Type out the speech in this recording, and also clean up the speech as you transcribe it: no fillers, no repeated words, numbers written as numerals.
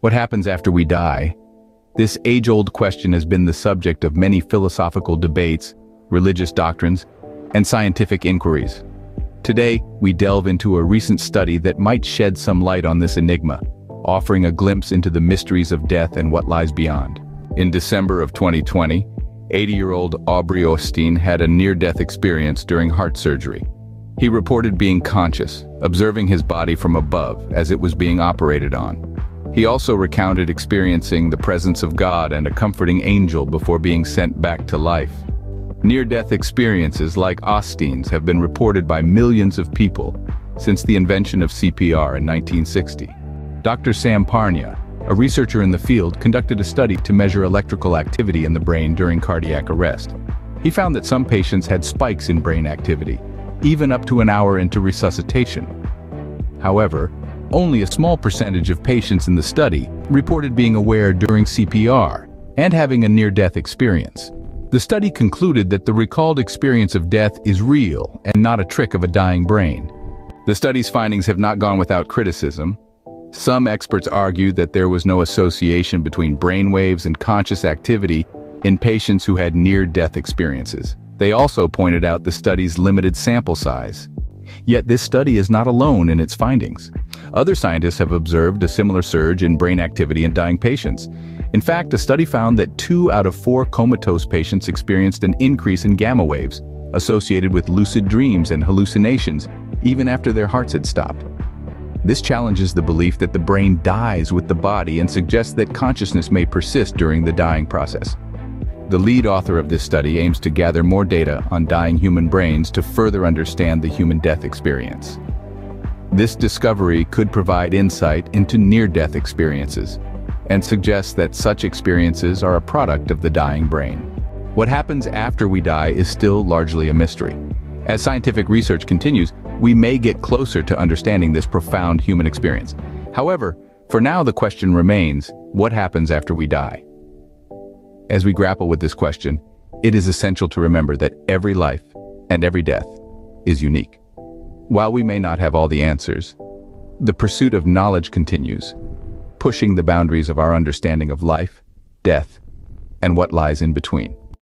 What happens after we die? This age-old question has been the subject of many philosophical debates, religious doctrines, and scientific inquiries. Today, we delve into a recent study that might shed some light on this enigma, offering a glimpse into the mysteries of death and what lies beyond. In December of 2020, 80-year-old Aubrey Osteen had a near-death experience during heart surgery. He reported being conscious, observing his body from above as it was being operated on. He also recounted experiencing the presence of God and a comforting angel before being sent back to life. Near-death experiences like Osteen's have been reported by millions of people since the invention of CPR in 1960. Dr. Sam Parnia, a researcher in the field, conducted a study to measure electrical activity in the brain during cardiac arrest. He found that some patients had spikes in brain activity, even up to an hour into resuscitation. However, only a small percentage of patients in the study reported being aware during CPR and having a near-death experience. The study concluded that the recalled experience of death is real and not a trick of a dying brain. The study's findings have not gone without criticism. Some experts argue that there was no association between brainwaves and conscious activity in patients who had near-death experiences. They also pointed out the study's limited sample size. Yet this study is not alone in its findings. Other scientists have observed a similar surge in brain activity in dying patients. In fact, a study found that 2 out of 4 comatose patients experienced an increase in gamma waves associated with lucid dreams and hallucinations, even after their hearts had stopped. This challenges the belief that the brain dies with the body and suggests that consciousness may persist during the dying process. The lead author of this study aims to gather more data on dying human brains to further understand the human death experience. This discovery could provide insight into near-death experiences and suggests that such experiences are a product of the dying brain. What happens after we die is still largely a mystery. As scientific research continues, we may get closer to understanding this profound human experience. However, for now the question remains, what happens after we die? As we grapple with this question, it is essential to remember that every life and every death is unique. While we may not have all the answers, the pursuit of knowledge continues, pushing the boundaries of our understanding of life, death, and what lies in between.